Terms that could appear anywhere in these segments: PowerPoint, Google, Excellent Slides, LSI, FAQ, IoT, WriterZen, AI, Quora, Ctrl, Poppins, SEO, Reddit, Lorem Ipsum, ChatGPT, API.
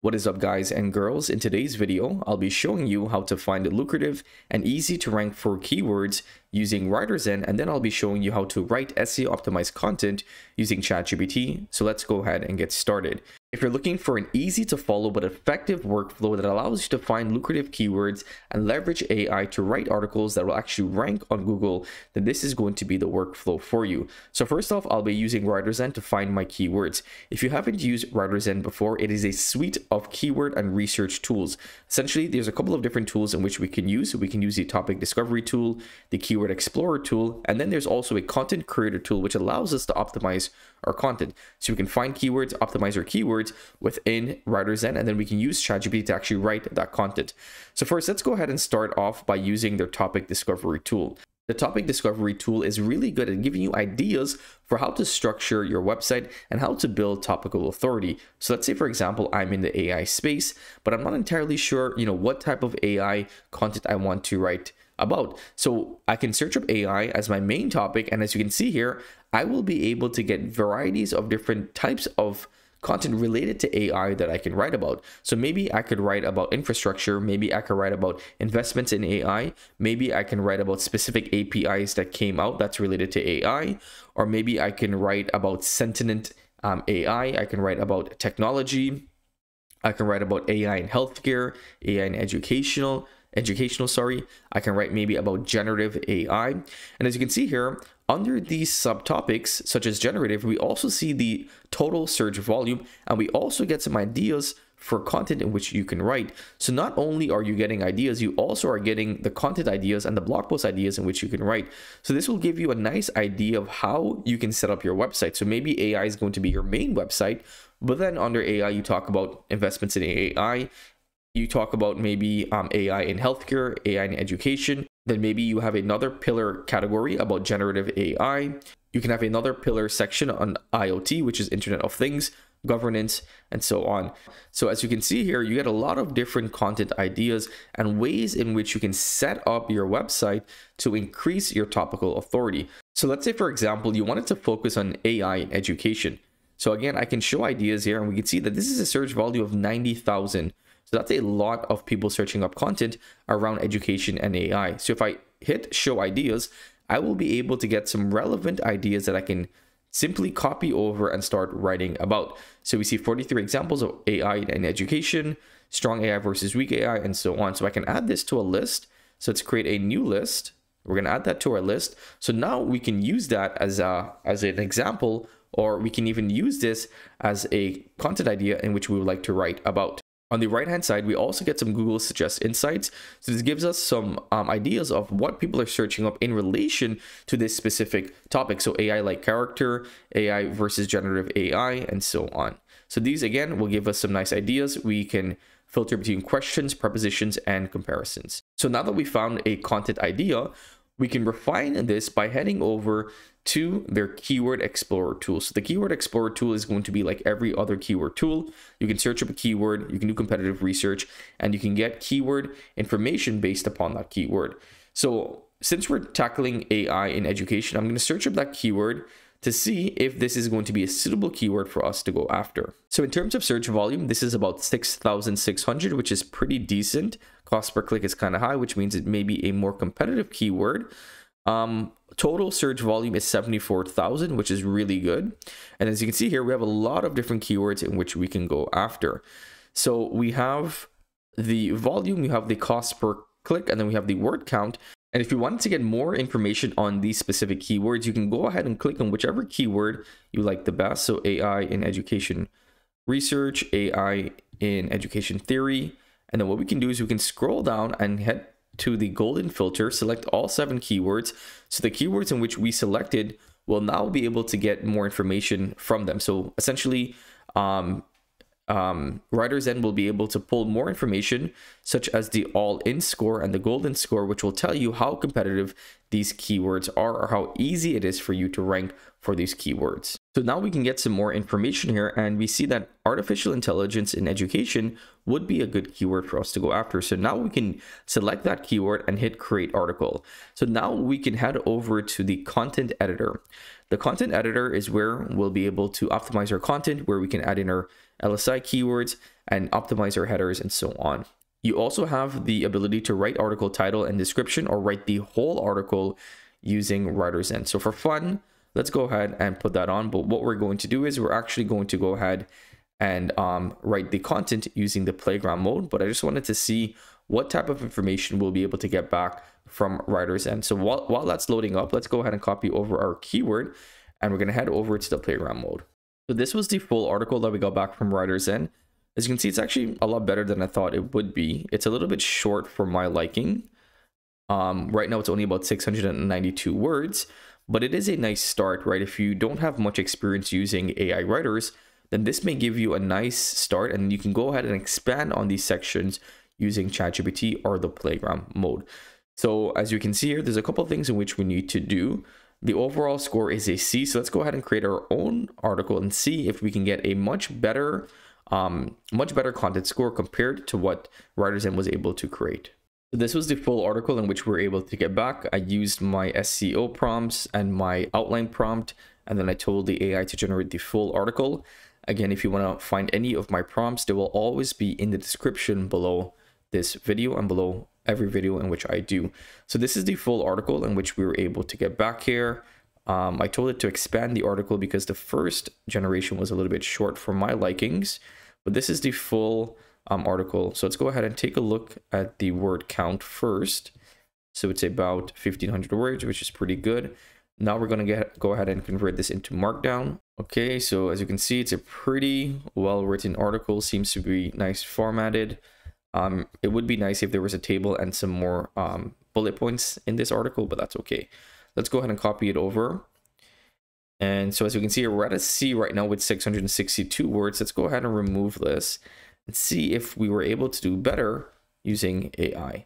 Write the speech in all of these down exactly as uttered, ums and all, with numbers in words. What is up, guys and girls? In today's video, I'll be showing you how to find lucrative and easy to rank for keywords using WriterZen, and then I'll be showing you how to write S E O optimized content using ChatGPT. So let's go ahead and get started. If you're looking for an easy to follow but effective workflow that allows you to find lucrative keywords and leverage A I to write articles that will actually rank on Google, then this is going to be the workflow for you. So first off, I'll be using WriterZen to find my keywords. If you haven't used WriterZen before, it is a suite of keyword and research tools. Essentially, there's a couple of different tools in which we can use. We can use the topic discovery tool, the keyword explorer tool, and then there's also a content creator tool, which allows us to optimize our content. So we can find keywords, optimize our keywords within WriterZen, and then we can use ChatGPT to actually write that content. So first, let's go ahead and start off by using their topic discovery tool. The topic discovery tool is really good at giving you ideas for how to structure your website and how to build topical authority. So let's say, for example, I'm in the A I space, but I'm not entirely sure, you know, what type of A I content I want to write about. So I can search up A I as my main topic, and as you can see here, I will be able to get varieties of different types of content related to A I that I can write about. So maybe I could write about infrastructure, maybe I could write about investments in A I, maybe I can write about specific A P Is that came out that's related to A I, or maybe I can write about sentient um, A I, I can write about technology, I can write about A I in healthcare, A I in educational, educational, sorry, I can write maybe about generative A I. And as you can see here, under these subtopics, such as generative, we also see the total search volume, and we also get some ideas for content in which you can write. So not only are you getting ideas, you also are getting the content ideas and the blog post ideas in which you can write. So this will give you a nice idea of how you can set up your website. So maybe A I is going to be your main website, but then under A I, you talk about investments in A I, you talk about maybe um, A I in healthcare, A I in education. Then maybe you have another pillar category about generative A I. You can have another pillar section on I O T, which is Internet of Things, governance, and so on. So as you can see here, you get a lot of different content ideas and ways in which you can set up your website to increase your topical authority. So let's say, for example, you wanted to focus on A I in education. So again, I can show ideas here, and we can see that this is a search volume of ninety thousand. So that's a lot of people searching up content around education and A I. So if I hit show ideas, I will be able to get some relevant ideas that I can simply copy over and start writing about. So we see forty-three examples of A I and education, strong A I versus weak A I, and so on. So I can add this to a list. So let's create a new list. We're going to add that to our list. So now we can use that as a, as an example, or we can even use this as a content idea in which we would like to write about. On the right hand side, we also get some Google Suggest Insights. So this gives us some um, ideas of what people are searching up in relation to this specific topic. So A I like character, A I versus generative A I, and so on. So these again will give us some nice ideas. We can filter between questions, prepositions, and comparisons. So now that we found a content idea, we can refine this by heading over to their keyword explorer tool. So the keyword explorer tool is going to be like every other keyword tool. You can search up a keyword, you can do competitive research, and you can get keyword information based upon that keyword. So since we're tackling A I in education, I'm going to search up that keyword to see if this is going to be a suitable keyword for us to go after. So in terms of search volume, this is about six thousand six hundred, which is pretty decent. Cost per click is kind of high, which means it may be a more competitive keyword. Um, total search volume is seventy-four thousand, which is really good. And as you can see here, we have a lot of different keywords in which we can go after. So we have the volume, we have the cost per click, and then we have the word count. And if you wanted to get more information on these specific keywords, you can go ahead and click on whichever keyword you like the best. So A I in education research, A I in education theory. And then what we can do is we can scroll down and head to the golden filter, select all seven keywords. So the keywords in which we selected will now be able to get more information from them. So essentially, um, Um, WriterZen will be able to pull more information such as the all-in score and the golden score, which will tell you how competitive these keywords are or how easy it is for you to rank for these keywords. So now we can get some more information here, and we see that artificial intelligence in education would be a good keyword for us to go after. So now we can select that keyword and hit create article. So now we can head over to the content editor. The content editor is where we'll be able to optimize our content, where we can add in our L S I keywords, and optimize your headers and so on. You also have the ability to write article title and description, or write the whole article using WriterZen. So for fun, let's go ahead and put that on. But what we're going to do is we're actually going to go ahead and um, write the content using the playground mode. But I just wanted to see what type of information we'll be able to get back from WriterZen. So while, while that's loading up, let's go ahead and copy over our keyword, and we're going to head over to the playground mode. So this was the full article that we got back from WriterZen. As you can see, it's actually a lot better than I thought it would be. It's a little bit short for my liking. Um, right now, it's only about six hundred ninety-two words, but it is a nice start, right? If you don't have much experience using A I writers, then this may give you a nice start, and you can go ahead and expand on these sections using ChatGPT or the playground mode. So as you can see here, there's a couple of things in which we need to do. The overall score is a C, so let's go ahead and create our own article and see if we can get a much better, um, much better content score compared to what WriterZen was able to create. So this was the full article in which we were able to get back. I used my S E O prompts and my outline prompt, and then I told the A I to generate the full article. Again, if you want to find any of my prompts, they will always be in the description below this video and below every video in which I do. So this is the full article in which we were able to get back here. Um, I told it to expand the article because the first generation was a little bit short for my likings, but this is the full um, article. So let's go ahead and take a look at the word count first. So it's about fifteen hundred words, which is pretty good. Now we're going to get go ahead and convert this into Markdown. Okay, so as you can see, it's a pretty well-written article, seems to be nice formatted. Um, it would be nice if there was a table and some more um, bullet points in this article, but that's okay. Let's go ahead and copy it over. And so as you can see, we're at a C right now with six hundred sixty-two words. Let's go ahead and remove this and see if we were able to do better using A I.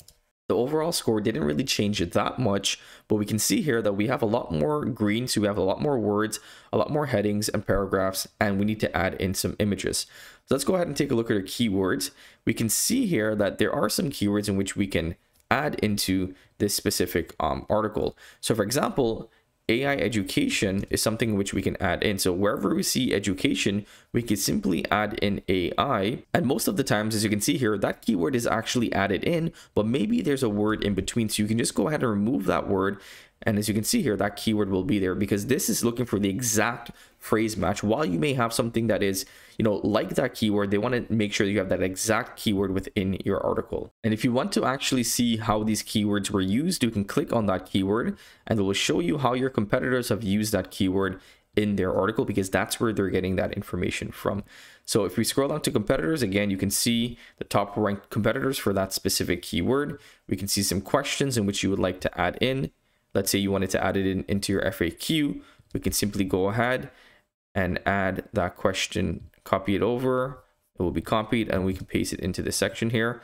The overall score didn't really change it that much, but we can see here that we have a lot more green, so we have a lot more words, a lot more headings and paragraphs, and we need to add in some images. So let's go ahead and take a look at our keywords. We can see here that there are some keywords in which we can add into this specific um, article. So for example, A I education is something which we can add in. So wherever we see education, we can simply add in A I. And most of the times, as you can see here, that keyword is actually added in, but maybe there's a word in between. So you can just go ahead and remove that word. And as you can see here, that keyword will be there because this is looking for the exact phrase match. While you may have something that is, you know, like that keyword, they want to make sure that you have that exact keyword within your article. And if you want to actually see how these keywords were used, you can click on that keyword and it will show you how your competitors have used that keyword in their article, because that's where they're getting that information from. So if we scroll down to competitors, again, you can see the top ranked competitors for that specific keyword. We can see some questions in which you would like to add in. Let's say you wanted to add it in into your F A Q. We can simply go ahead and add that question, copy it over. It will be copied and we can paste it into this section here.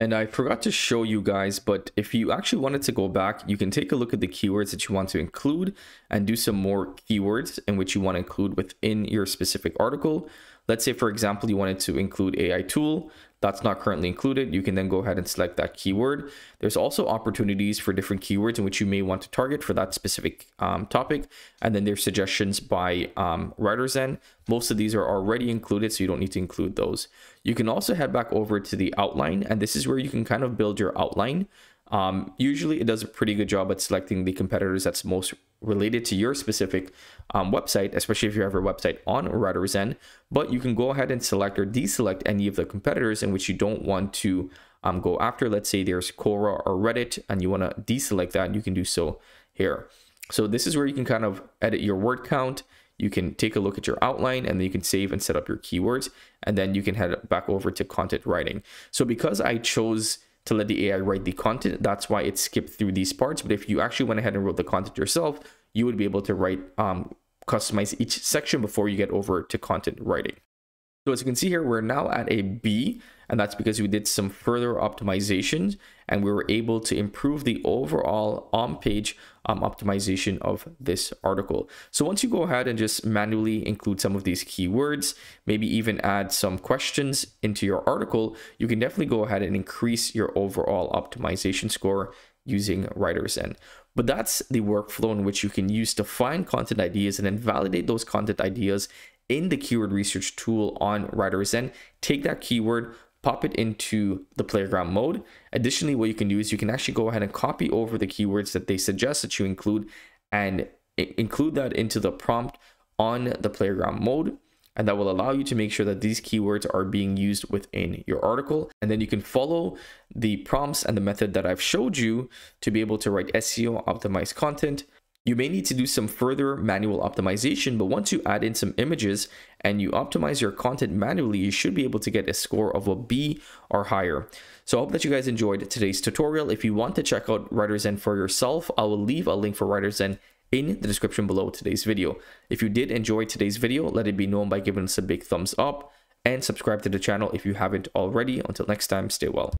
And I forgot to show you guys, but if you actually wanted to go back, you can take a look at the keywords that you want to include and do some more keywords in which you want to include within your specific article. Let's say, for example, you wanted to include A I tool. That's not currently included. You can then go ahead and select that keyword. There's also opportunities for different keywords in which you may want to target for that specific um, topic. And then there's suggestions by um, WriterZen. Most of these are already included, so you don't need to include those. You can also head back over to the outline, and this is where you can kind of build your outline. Um, usually it does a pretty good job at selecting the competitors that's most related to your specific um, website, especially if you have your website on WriterZen, but you can go ahead and select or deselect any of the competitors in which you don't want to um, go after. Let's say there's Quora or Reddit and you want to deselect that, you can do so here. So this is where you can kind of edit your word count. You can take a look at your outline, and then you can save and set up your keywords, and then you can head back over to content writing. So because I chose to let the A I write the content, that's why it skipped through these parts. But if you actually went ahead and wrote the content yourself, you would be able to write, um, customize each section before you get over to content writing. So as you can see here, we're now at a B, and that's because we did some further optimizations and we were able to improve the overall on-page um, optimization of this article. So once you go ahead and just manually include some of these keywords, maybe even add some questions into your article, you can definitely go ahead and increase your overall optimization score using WriterZen. But that's the workflow in which you can use to find content ideas and then validate those content ideas in the keyword research tool on WriterZen, take that keyword, pop it into the playground mode. Additionally, what you can do is you can actually go ahead and copy over the keywords that they suggest that you include and include that into the prompt on the playground mode. And that will allow you to make sure that these keywords are being used within your article. And then you can follow the prompts and the method that I've showed you to be able to write S E O optimized content. You may need to do some further manual optimization, but once you add in some images and you optimize your content manually, you should be able to get a score of a B or higher. So I hope that you guys enjoyed today's tutorial. If you want to check out WriterZen for yourself, I will leave a link for WriterZen in the description below today's video. If you did enjoy today's video, let it be known by giving us a big thumbs up and subscribe to the channel if you haven't already. Until next time, stay well.